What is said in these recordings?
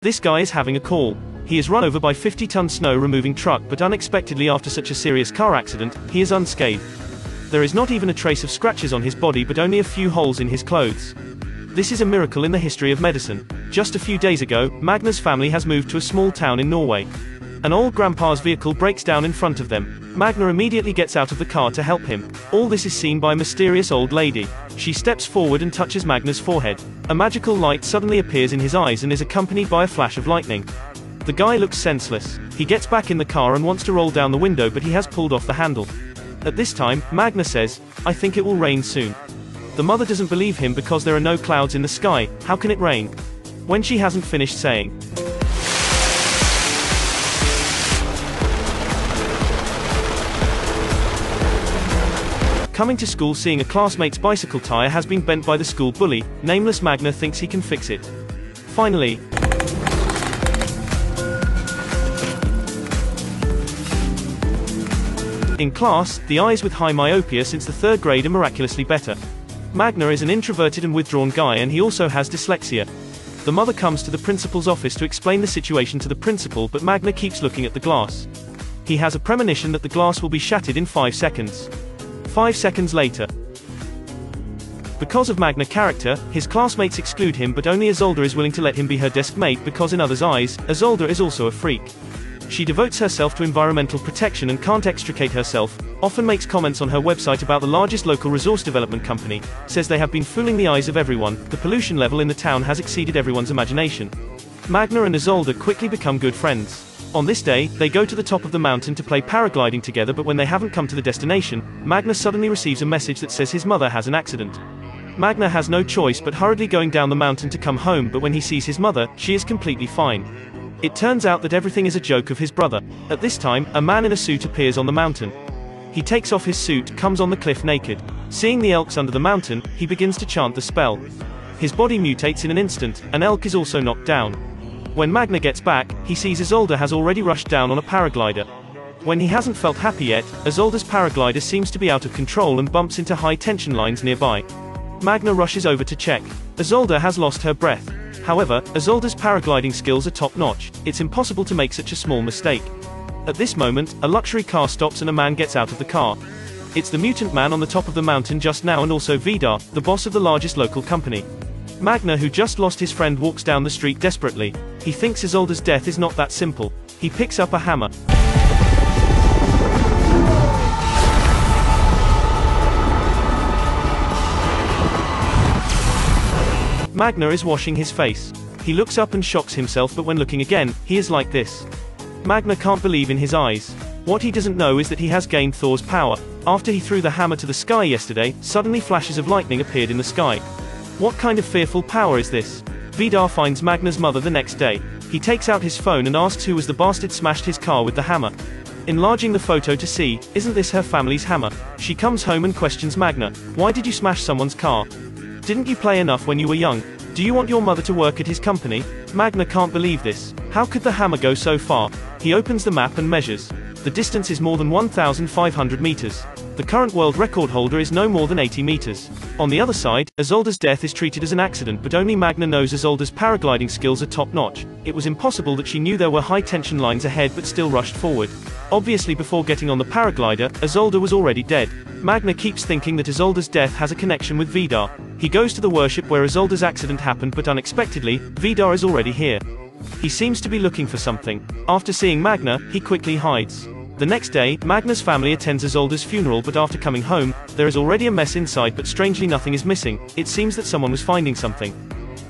This guy is having a call. He is run over by 50-ton snow removing truck, but unexpectedly after such a serious car accident, he is unscathed. There is not even a trace of scratches on his body but only a few holes in his clothes. This is a miracle in the history of medicine. Just a few days ago, Magne's family has moved to a small town in Norway. An old grandpa's vehicle breaks down in front of them. Magne immediately gets out of the car to help him. All this is seen by a mysterious old lady. She steps forward and touches Magne's forehead. A magical light suddenly appears in his eyes and is accompanied by a flash of lightning. The guy looks senseless. He gets back in the car and wants to roll down the window, but he has pulled off the handle. At this time, Magne says, "I think it will rain soon." The mother doesn't believe him because there are no clouds in the sky. How can it rain? When she hasn't finished saying, coming to school, seeing a classmate's bicycle tire has been bent by the school bully, nameless Magne thinks he can fix it. Finally, in class, the eyes with high myopia since the third grade are miraculously better. Magne is an introverted and withdrawn guy, and he also has dyslexia. The mother comes to the principal's office to explain the situation to the principal, but Magne keeps looking at the glass. He has a premonition that the glass will be shattered in 5 seconds. 5 seconds later. Because of Magne's character, his classmates exclude him, but only Isolde is willing to let him be her desk mate because in others' eyes, Isolde is also a freak. She devotes herself to environmental protection and can't extricate herself, often makes comments on her website about the largest local resource development company, says they have been fooling the eyes of everyone, the pollution level in the town has exceeded everyone's imagination. Magne and Isolde quickly become good friends. On this day, they go to the top of the mountain to play paragliding together, but when they haven't come to the destination, Magne suddenly receives a message that says his mother has an accident. Magne has no choice but hurriedly going down the mountain to come home, but when he sees his mother, she is completely fine. It turns out that everything is a joke of his brother. At this time, a man in a suit appears on the mountain. He takes off his suit, comes on the cliff naked. Seeing the elks under the mountain, he begins to chant the spell. His body mutates in an instant, an elk is also knocked down. When Magne gets back, he sees Isolde has already rushed down on a paraglider. When he hasn't felt happy yet, Isolde's paraglider seems to be out of control and bumps into high tension lines nearby. Magne rushes over to check. Isolde has lost her breath. However, Isolde's paragliding skills are top-notch. It's impossible to make such a small mistake. At this moment, a luxury car stops and a man gets out of the car. It's the mutant man on the top of the mountain just now, and also Vidar, the boss of the largest local company. Magne, who just lost his friend, walks down the street desperately. He thinks Isolde's death is not that simple. He picks up a hammer. Magne is washing his face. He looks up and shocks himself, but when looking again, he is like this. Magne can't believe in his eyes. What he doesn't know is that he has gained Thor's power. After he threw the hammer to the sky yesterday, suddenly flashes of lightning appeared in the sky. What kind of fearful power is this? Vidar finds Magne's mother the next day. He takes out his phone and asks who was the bastard smashed his car with the hammer. Enlarging the photo to see, isn't this her family's hammer? She comes home and questions Magne, why did you smash someone's car? Didn't you play enough when you were young? Do you want your mother to work at his company? Magne can't believe this. How could the hammer go so far? He opens the map and measures. The distance is more than 1,500 meters. The current world record holder is no more than 80 meters. On the other side, Isolde's death is treated as an accident, but only Magne knows Isolde's paragliding skills are top-notch. It was impossible that she knew there were high-tension lines ahead but still rushed forward. Obviously, before getting on the paraglider, Isolde was already dead. Magne keeps thinking that Isolde's death has a connection with Vidar. He goes to the worship where Isolde's accident happened, but unexpectedly, Vidar is already here. He seems to be looking for something. After seeing Magne, he quickly hides. The next day, Magne's family attends Isolde's funeral, but after coming home, there is already a mess inside, but strangely nothing is missing. It seems that someone was finding something.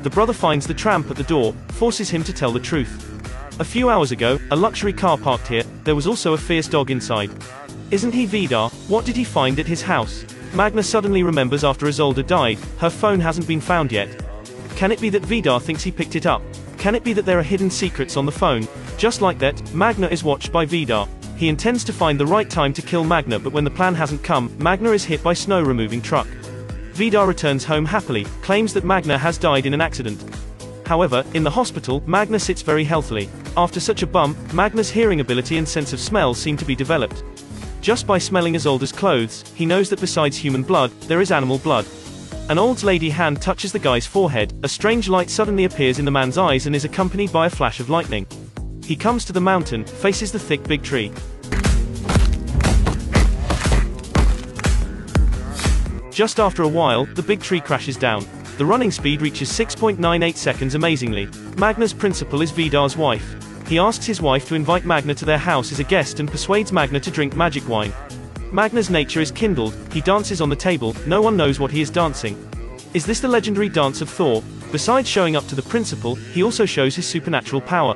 The brother finds the tramp at the door, forces him to tell the truth. A few hours ago, a luxury car parked here, there was also a fierce dog inside. Isn't he Vidar? What did he find at his house? Magne suddenly remembers after Isolde died, her phone hasn't been found yet. Can it be that Vidar thinks he picked it up? Can it be that there are hidden secrets on the phone? Just like that, Magne is watched by Vidar. He intends to find the right time to kill Magne, but when the plan hasn't come, Magne is hit by snow removing truck. Vidar returns home happily, claims that Magne has died in an accident. However, in the hospital, Magne sits very healthily. After such a bump, Magne's hearing ability and sense of smell seem to be developed. Just by smelling Isolde's clothes, he knows that besides human blood, there is animal blood. An old lady hand touches the guy's forehead, a strange light suddenly appears in the man's eyes and is accompanied by a flash of lightning. He comes to the mountain, faces the thick big tree. Just after a while, the big tree crashes down. The running speed reaches 6.98 seconds amazingly. Magne's principal is Vidar's wife. He asks his wife to invite Magne to their house as a guest and persuades Magne to drink magic wine. Magne's nature is kindled, he dances on the table, no one knows what he is dancing. Is this the legendary dance of Thor? Besides showing up to the principal, he also shows his supernatural power.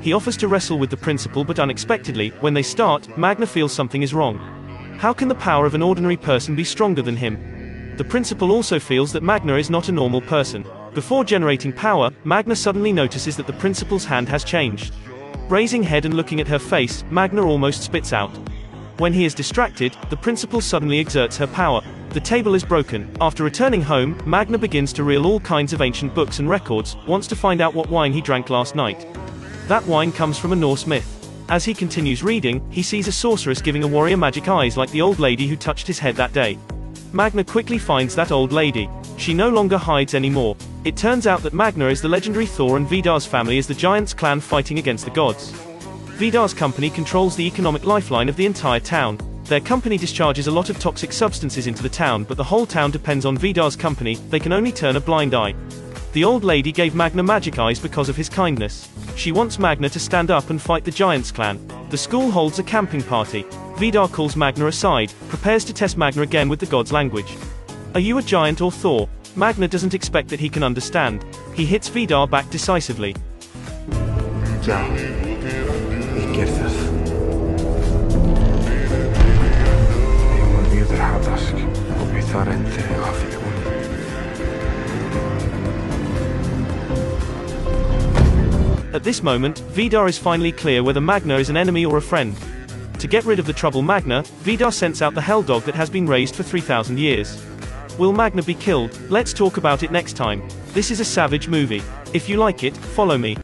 He offers to wrestle with the principal but unexpectedly, when they start, Magne feels something is wrong. How can the power of an ordinary person be stronger than him? The principal also feels that Magne is not a normal person. Before generating power, Magne suddenly notices that the principal's hand has changed. Raising head and looking at her face, Magne almost spits out. When he is distracted, the principal suddenly exerts her power. The table is broken. After returning home, Magne begins to reel all kinds of ancient books and records, wants to find out what wine he drank last night. That wine comes from a Norse myth. As he continues reading, he sees a sorceress giving a warrior magic eyes like the old lady who touched his head that day. Magne quickly finds that old lady. She no longer hides anymore. It turns out that Magne is the legendary Thor and Vidar's family is the giants clan fighting against the gods. Vidar's company controls the economic lifeline of the entire town. Their company discharges a lot of toxic substances into the town, but the whole town depends on Vidar's company, they can only turn a blind eye. The old lady gave Magne magic eyes because of his kindness. She wants Magne to stand up and fight the giants clan. The school holds a camping party. Vidar calls Magne aside, prepares to test Magne again with the god's language. Are you a giant or Thor? Magne doesn't expect that he can understand. He hits Vidar back decisively. At this moment, Vidar is finally clear whether Magne is an enemy or a friend. To get rid of the trouble Magne, Vidar sends out the hell dog that has been raised for 3,000 years. Will Magne be killed? Let's talk about it next time. This is a savage movie. If you like it, follow me.